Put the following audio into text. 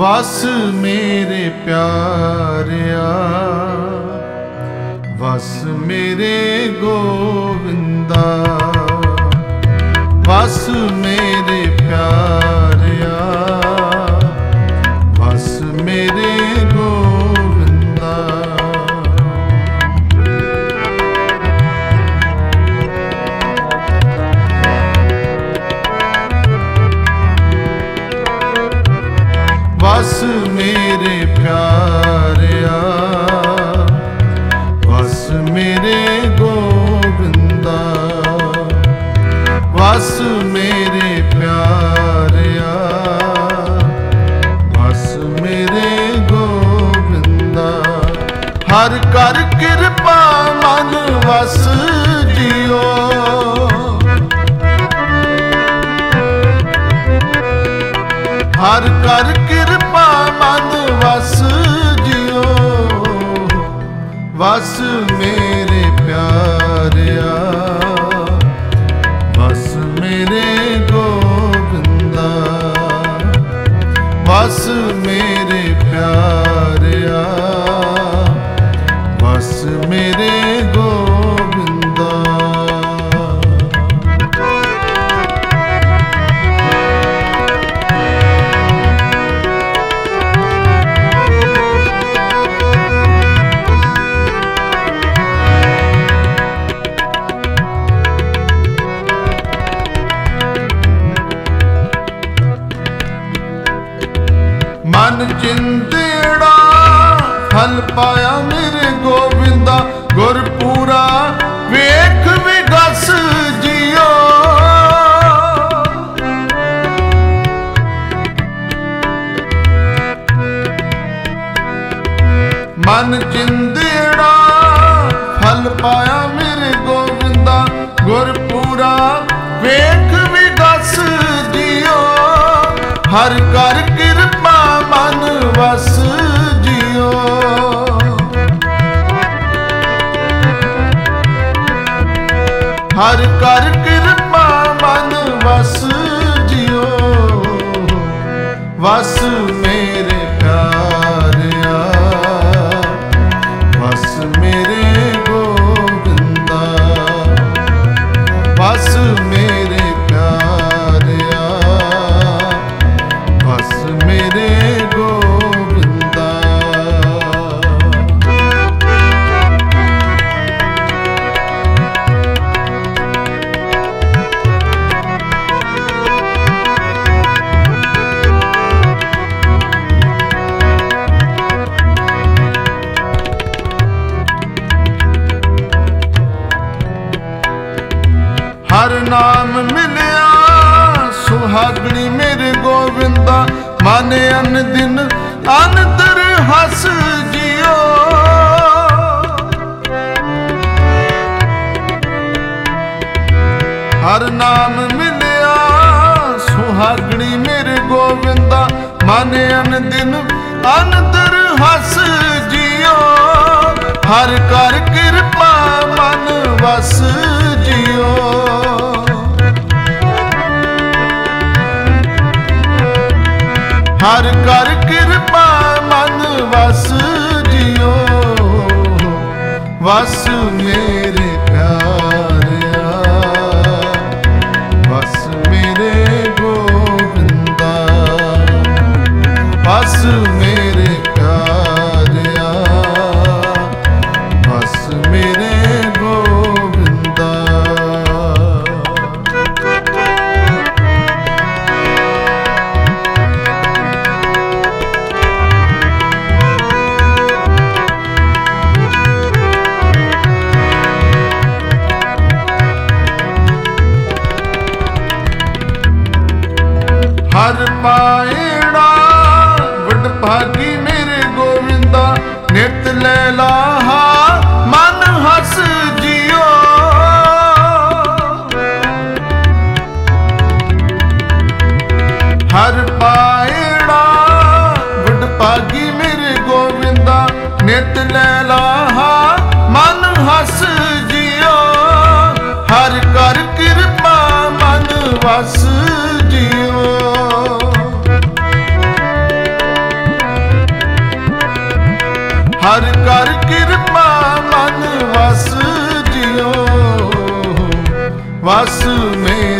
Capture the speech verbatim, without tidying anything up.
वस मेरे प्यारिया, वस मेरे गोविंदा, वस मेरे प्यारिया, वस मेरे गोविंदा। वस मेरे प्यारिया, वस मेरे गोविंदा, वस मेरे प्यारिया, वस मेरे गोविंदा। हर कर कृपा मन वस जियो, हर कर कृपा मन वस जियो, वस मेरे प्यारिया, वस मेरे गोविंदा, वस मेरे प्यारिया, वस मेरे गोविंदा। मन चिंतेड़ा फल पाया मेरे गोविंदा, गुरपूरा वेख विगस जियो, मन चिंतेड़ा फल पाया मेरे गोविंदा, गुरपूरा वेख विगस जियो। हर कर कृपा मन वस जियो, हर कर कृपा मन वस जियो, वस मेरे प्यारिया, वस मेरे गोविंदा, वस मेरे प्यारिया, वस मेरे गोविंदा। हर नाम मिलिया सुहागनी मेरे गोविंदा, माने अन दिन अंतर हस जियो, हर नाम मिलिया सुहागनी मेरे गोविंदा, माने अन दिन अंतर हस जियो। हर कर कृपा मन वस जियो, हर कर कृपा मन वस जियो, वस मेरे प्यारिया, वस मेरे गोविंदा, वस मेरे प्यारिया, वस मेरे गोविंदा। वस में